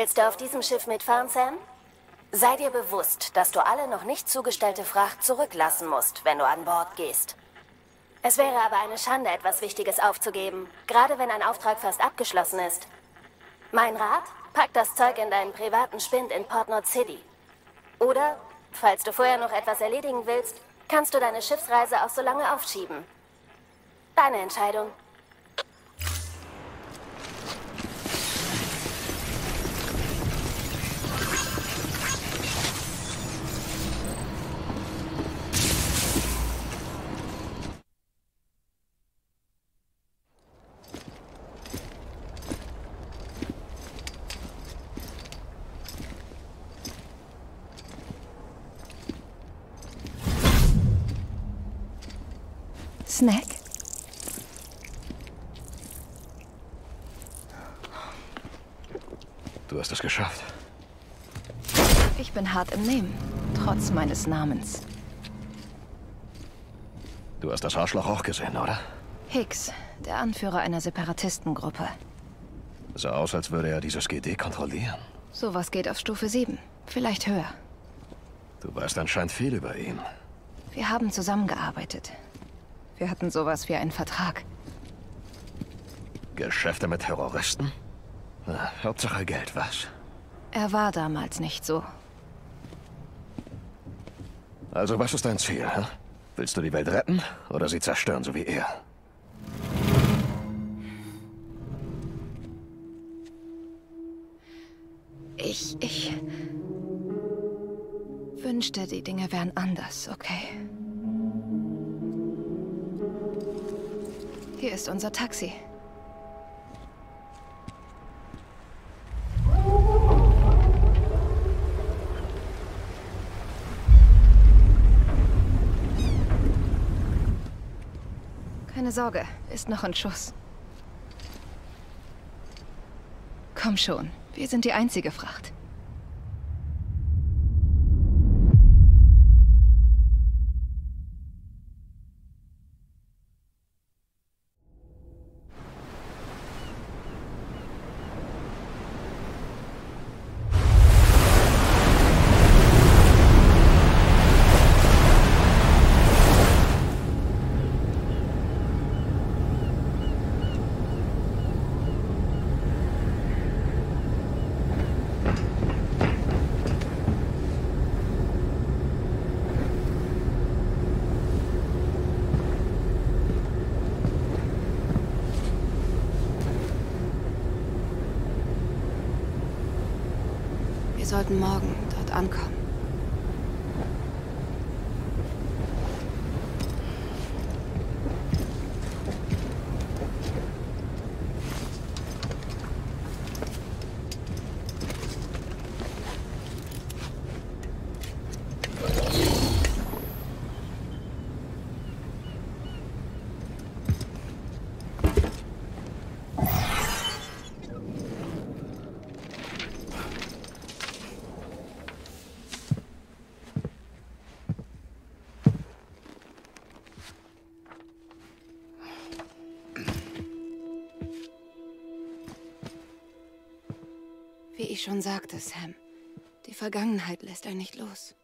Willst du auf diesem Schiff mitfahren, Sam? Sei dir bewusst, dass du alle noch nicht zugestellte Fracht zurücklassen musst, wenn du an Bord gehst. Es wäre aber eine Schande, etwas Wichtiges aufzugeben, gerade wenn ein Auftrag fast abgeschlossen ist. Mein Rat? Pack das Zeug in deinen privaten Spind in Port Nord City. Oder, falls du vorher noch etwas erledigen willst, kannst du deine Schiffsreise auch so lange aufschieben. Deine Entscheidung. Snack? Du hast es geschafft. Ich bin hart im Nehmen, trotz meines Namens. Du hast das Arschloch auch gesehen, oder? Higgs, der Anführer einer Separatistengruppe. Sah aus, als würde er dieses GD kontrollieren. Sowas geht auf Stufe 7, vielleicht höher. Du weißt anscheinend viel über ihn. Wir haben zusammengearbeitet. Wir hatten sowas wie einen Vertrag. Geschäfte mit Terroristen? Na, Hauptsache Geld, was? Er war damals nicht so. Also was ist dein Ziel, hä? Willst du die Welt retten oder sie zerstören, so wie er? Ich wünschte, die Dinge wären anders, okay? Hier ist unser Taxi. Keine Sorge, ist noch ein Schuss. Komm schon, wir sind die einzige Fracht. Wir sollten morgen dort ankommen. Wie ich schon sagte, Sam, die Vergangenheit lässt einen nicht los.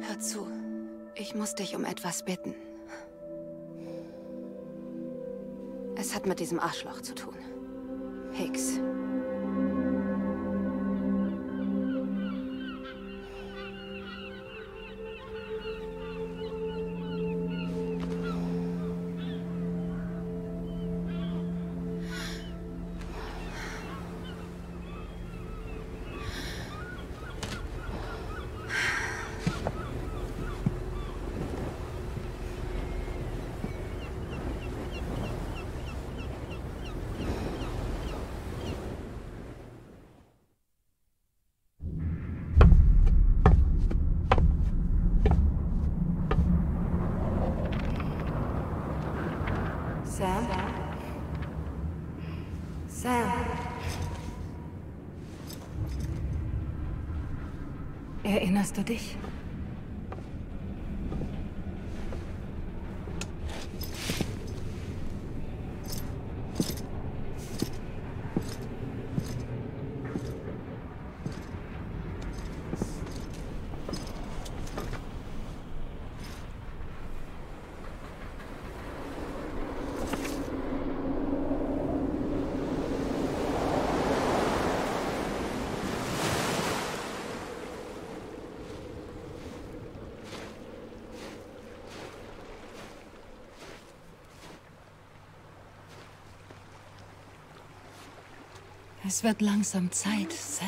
Hör zu, ich muss dich um etwas bitten. Es hat mit diesem Arschloch zu tun. Higgs. Erinnerst du dich? Es wird langsam Zeit, Sam.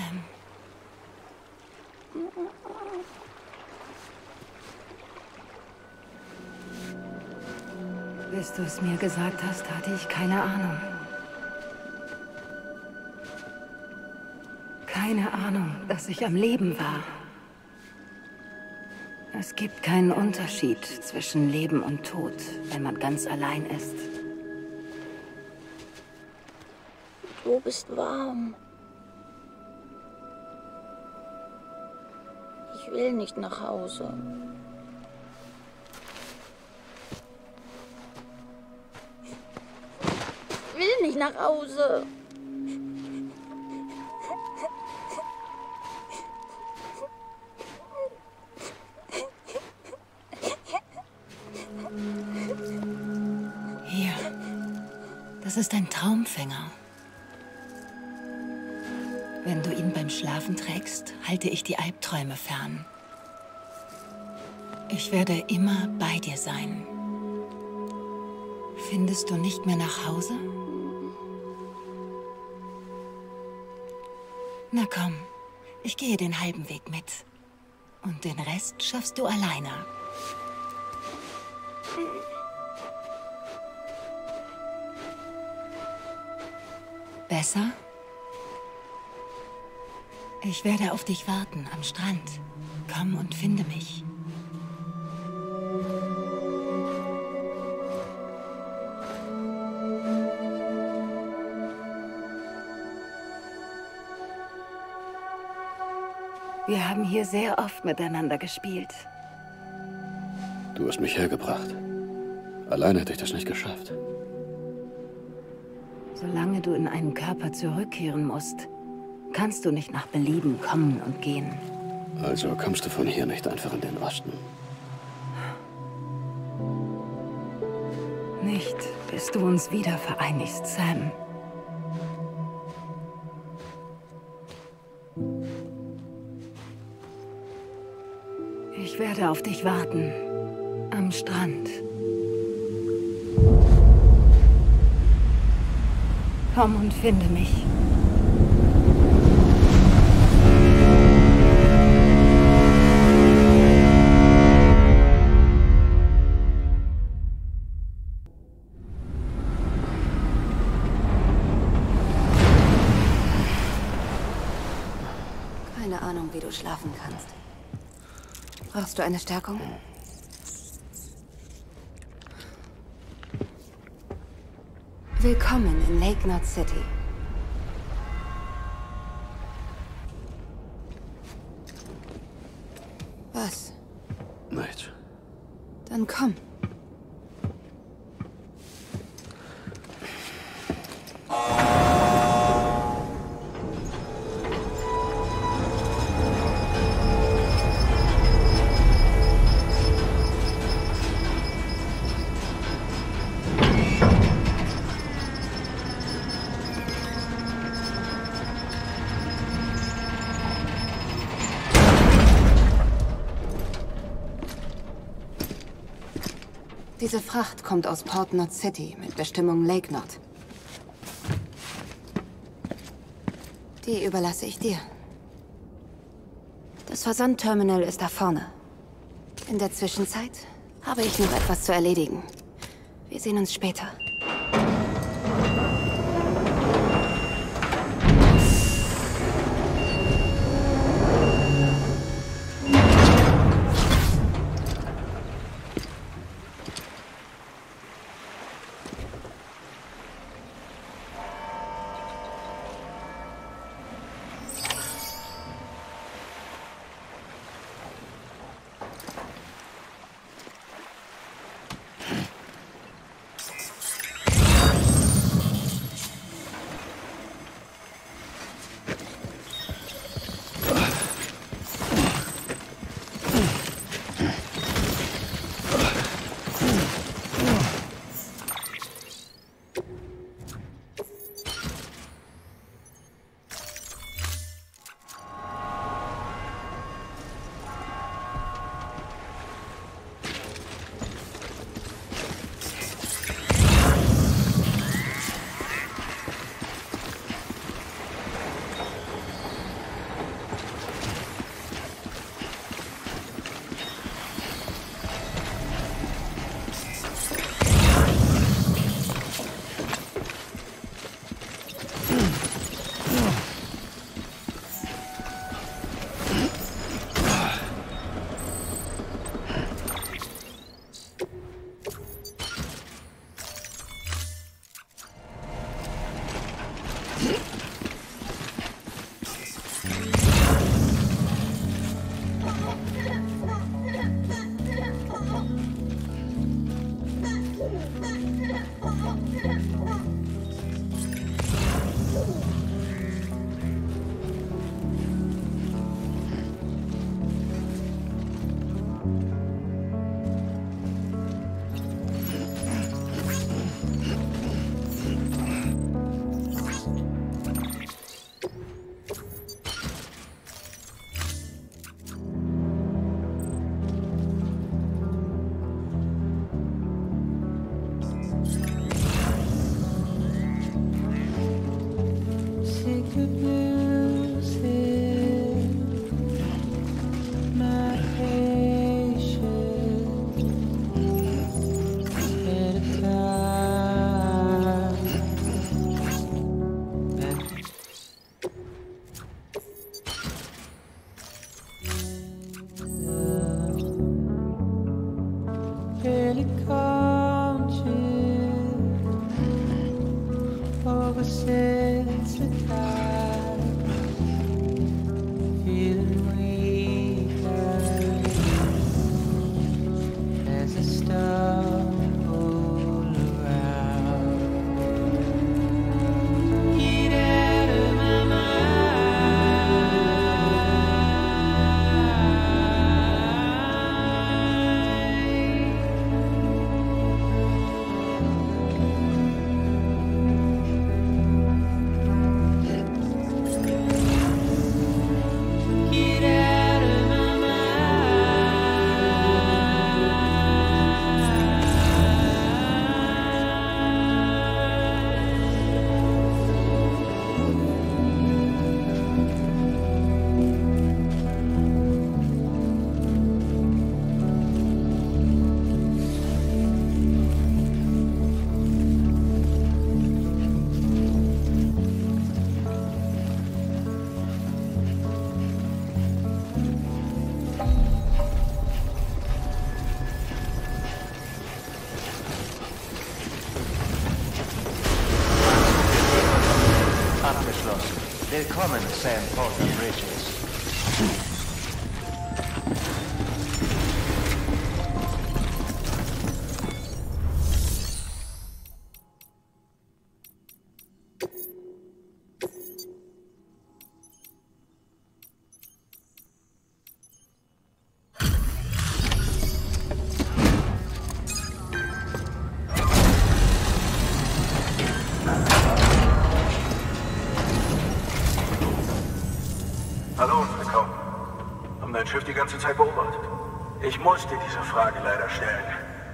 Bis du es mir gesagt hast, hatte ich keine Ahnung. Keine Ahnung, dass ich am Leben war. Es gibt keinen Unterschied zwischen Leben und Tod, wenn man ganz allein ist. Du bist warm. Ich will nicht nach Hause. Ich will nicht nach Hause. Hier. Das ist ein Traumfänger. Wenn du ihn beim Schlafen trägst, halte ich die Albträume fern. Ich werde immer bei dir sein. Findest du nicht mehr nach Hause? Na komm, ich gehe den halben Weg mit. Und den Rest schaffst du alleine. Besser? Ich werde auf dich warten am Strand. Komm und finde mich. Wir haben hier sehr oft miteinander gespielt. Du hast mich hergebracht. Allein hätte ich das nicht geschafft. Solange du in einen Körper zurückkehren musst, kannst du nicht nach Belieben kommen und gehen. Also kommst du von hier nicht einfach in den Osten? Nicht, bis du uns wieder vereinigst, Sam. Ich werde auf dich warten. Am Strand. Komm und finde mich. Schlafen kannst. Brauchst du eine Stärkung? Willkommen in Lake Knot City. Was? Nichts. Dann komm. Diese Fracht kommt aus Port Knot City mit Bestimmung Lake Knot. Die überlasse ich dir. Das Versandterminal ist da vorne. In der Zwischenzeit habe ich noch etwas zu erledigen. Wir sehen uns später. Willkommen, Sam Porter Bridges. Die ganze Zeit beobachtet. Ich musste diese Frage leider stellen.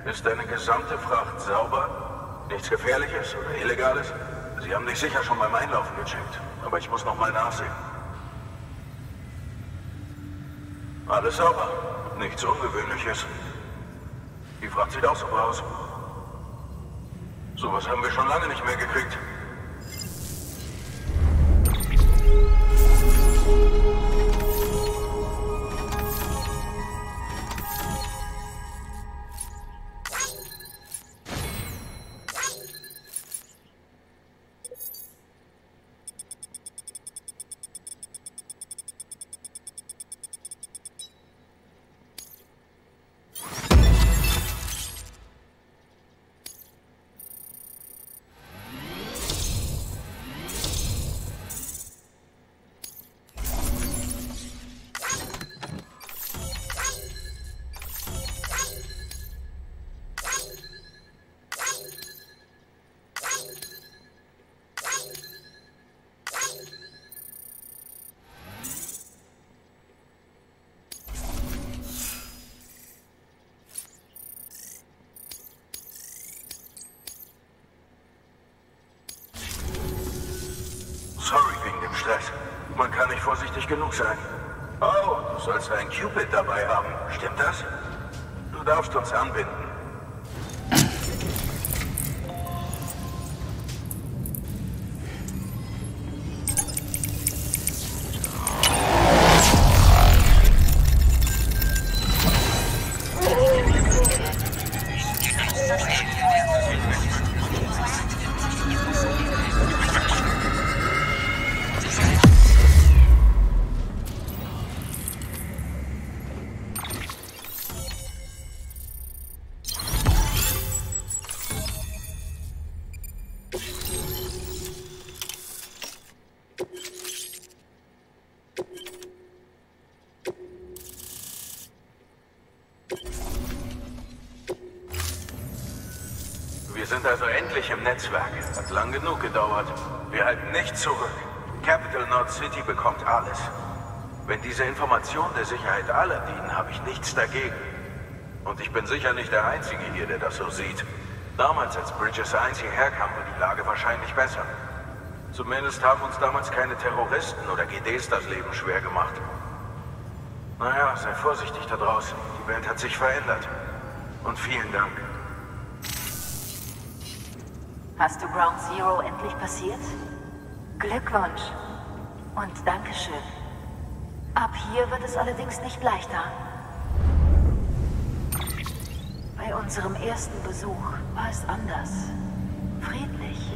Ist deine gesamte Fracht sauber? Nichts Gefährliches oder Illegales? Sie haben dich sicher schon beim Einlaufen gecheckt, aber ich muss noch mal nachsehen. Alles sauber. Nichts Ungewöhnliches. Die Fracht sieht auch sauber aus. Sowas haben wir schon lange nicht mehr gekriegt. Man kann nicht vorsichtig genug sein. Oh, du sollst einen Cupid dabei haben. Stimmt das? Du darfst uns anbinden. Also endlich im Netzwerk. Hat lang genug gedauert. Wir halten nicht zurück. Capital Knot City bekommt alles. Wenn diese Informationen der Sicherheit aller dienen, habe ich nichts dagegen. Und ich bin sicher nicht der Einzige hier, der das so sieht. Damals, als Bridges 1 hierher kam, war die Lage wahrscheinlich besser. Zumindest haben uns damals keine Terroristen oder GDs das Leben schwer gemacht. Naja, sei vorsichtig da draußen. Die Welt hat sich verändert. Und vielen Dank. Hast du Ground Zero endlich passiert? Glückwunsch. Und Dankeschön. Ab hier wird es allerdings nicht leichter. Bei unserem ersten Besuch war es anders. Friedlich.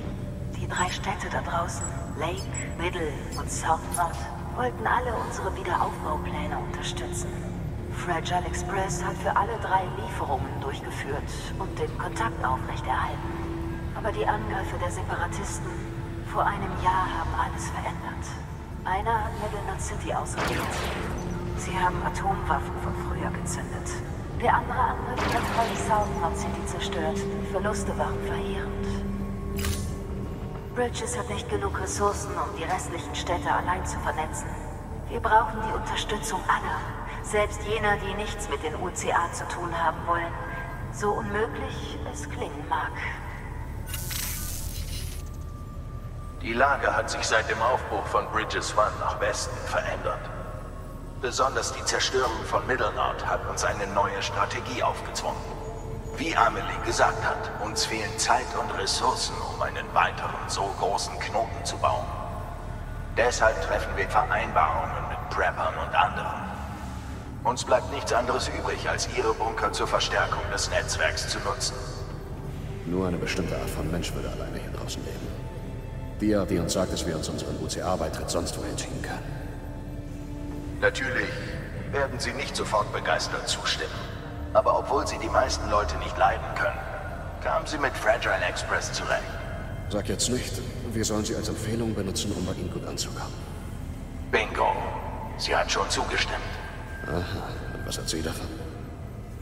Die drei Städte da draußen, Lake, Middle und South-North, wollten alle unsere Wiederaufbaupläne unterstützen. Fragile Express hat für alle drei Lieferungen durchgeführt und den Kontakt aufrechterhalten. Aber die Angriffe der Separatisten vor einem Jahr haben alles verändert. Einer hat Middle-North City ausgewählt. Sie haben Atomwaffen von früher gezündet. Der andere Angriff hat die South-North City zerstört. Die Verluste waren verheerend. Bridges hat nicht genug Ressourcen, um die restlichen Städte allein zu vernetzen. Wir brauchen die Unterstützung aller. Selbst jener, die nichts mit den UCA zu tun haben wollen. So unmöglich es klingen mag. Die Lage hat sich seit dem Aufbruch von Bridges One nach Westen verändert. Besonders die Zerstörung von Middle Nord hat uns eine neue Strategie aufgezwungen. Wie Amelie gesagt hat, uns fehlen Zeit und Ressourcen, um einen weiteren so großen Knoten zu bauen. Deshalb treffen wir Vereinbarungen mit Preppern und anderen. Uns bleibt nichts anderes übrig, als ihre Bunker zur Verstärkung des Netzwerks zu nutzen. Nur eine bestimmte Art von Mensch würde alleine hier draußen leben. Die uns sagt, dass wir uns unseren UCA-Beitritt sonst wo entschieden können. Natürlich werden sie nicht sofort begeistert zustimmen. Aber obwohl sie die meisten Leute nicht leiden können, kamen sie mit Fragile Express zurecht. Sag jetzt nicht, wir sollen sie als Empfehlung benutzen, um bei ihnen gut anzukommen. Bingo. Sie hat schon zugestimmt. Aha. Und was hat sie davon?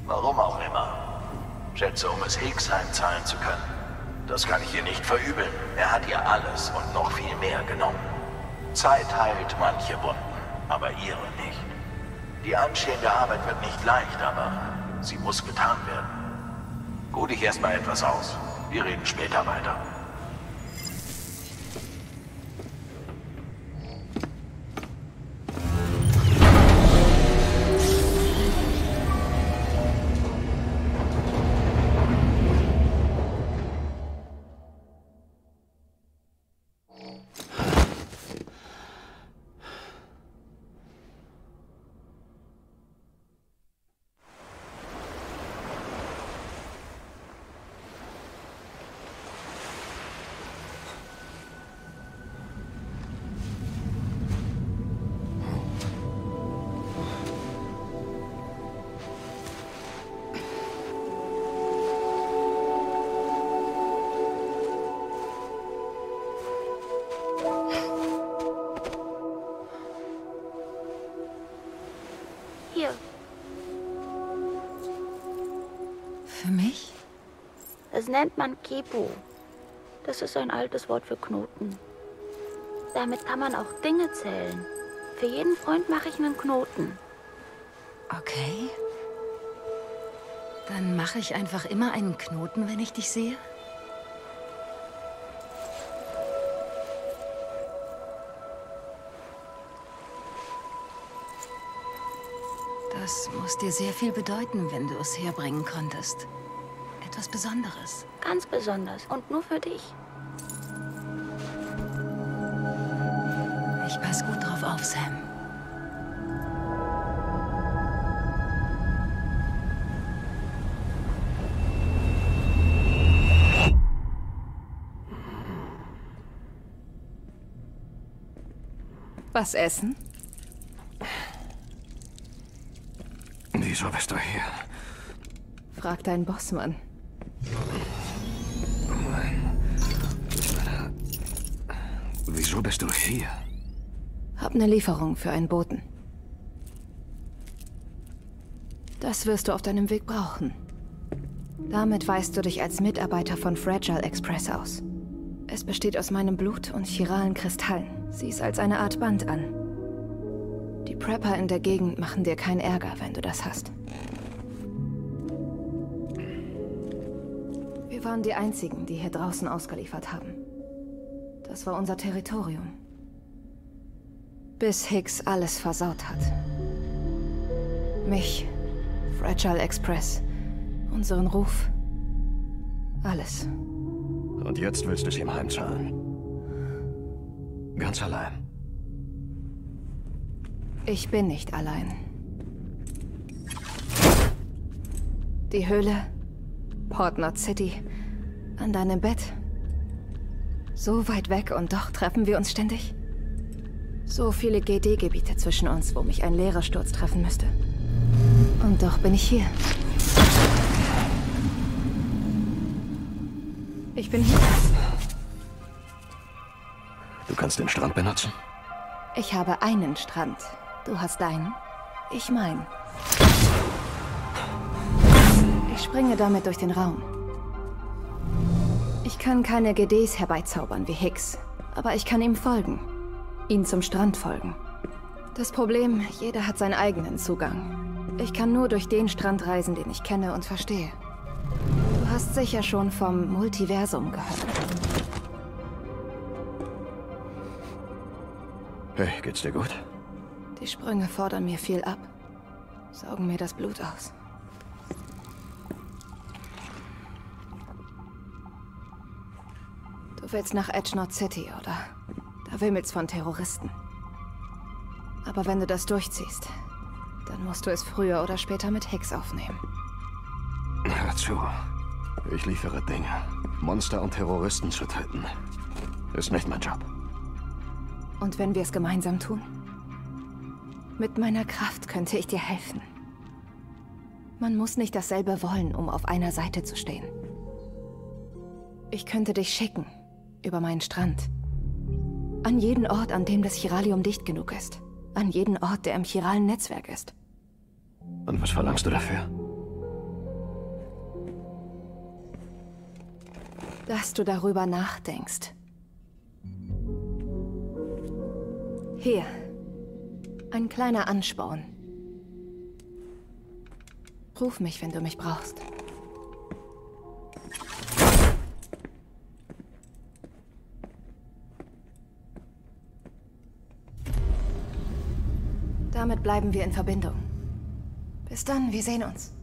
Warum auch immer. Schätze, um es Hicksheim zahlen zu können. Das kann ich ihr nicht verübeln. Er hat ihr alles und noch viel mehr genommen. Zeit heilt manche Wunden. Aber ihre nicht. Die anstehende Arbeit wird nicht leicht, aber sie muss getan werden. Ruh dich erstmal etwas aus. Wir reden später weiter. Das nennt man Kipu. Das ist ein altes Wort für Knoten. Damit kann man auch Dinge zählen. Für jeden Freund mache ich einen Knoten. Okay. Dann mache ich einfach immer einen Knoten, wenn ich dich sehe? Das muss dir sehr viel bedeuten, wenn du es herbringen konntest. Etwas Besonderes. Ganz besonders. Und nur für dich. Ich pass gut drauf auf, Sam. Was essen? Wieso bist du hier? Frag deinen Bossmann. Wieso bist du hier? Hab eine Lieferung für einen Boten. Das wirst du auf deinem Weg brauchen. Damit weist du dich als Mitarbeiter von Fragile Express aus. Es besteht aus meinem Blut und chiralen Kristallen. Sieh's als eine Art Band an. Die Prepper in der Gegend machen dir keinen Ärger, wenn du das hast. Wir waren die Einzigen, die hier draußen ausgeliefert haben. Das war unser Territorium. Bis Higgs alles versaut hat. Mich, Fragile Express, unseren Ruf, alles. Und jetzt willst du es ihm heimzahlen? Ganz allein. Ich bin nicht allein. Die Höhle, Port Knot City, an deinem Bett. So weit weg und doch treffen wir uns ständig? So viele GD-Gebiete zwischen uns, wo mich ein leerer Sturz treffen müsste. Und doch bin ich hier. Ich bin hier. Du kannst den Strand benutzen? Ich habe einen Strand. Du hast deinen, ich meinen. Ich springe damit durch den Raum. Ich kann keine GDs herbeizaubern wie Higgs, aber ich kann ihm folgen. Ihn zum Strand folgen. Das Problem, jeder hat seinen eigenen Zugang. Ich kann nur durch den Strand reisen, den ich kenne und verstehe. Du hast sicher schon vom Multiversum gehört. Hey, geht's dir gut? Die Sprünge fordern mir viel ab. Saugen mir das Blut aus. Du willst nach Edge North City, oder? Da wimmelt's von Terroristen. Aber wenn du das durchziehst, dann musst du es früher oder später mit Higgs aufnehmen. Hör zu. Ich liefere Dinge. Monster und Terroristen zu töten, ist nicht mein Job. Und wenn wir es gemeinsam tun? Mit meiner Kraft könnte ich dir helfen. Man muss nicht dasselbe wollen, um auf einer Seite zu stehen. Ich könnte dich schicken, über meinen Strand. An jeden Ort, an dem das Chiralium dicht genug ist. An jeden Ort, der im chiralen Netzwerk ist. Und was verlangst du dafür? Dass du darüber nachdenkst. Hier. Ein kleiner Ansporn. Ruf mich, wenn du mich brauchst. Damit bleiben wir in Verbindung. Bis dann, wir sehen uns.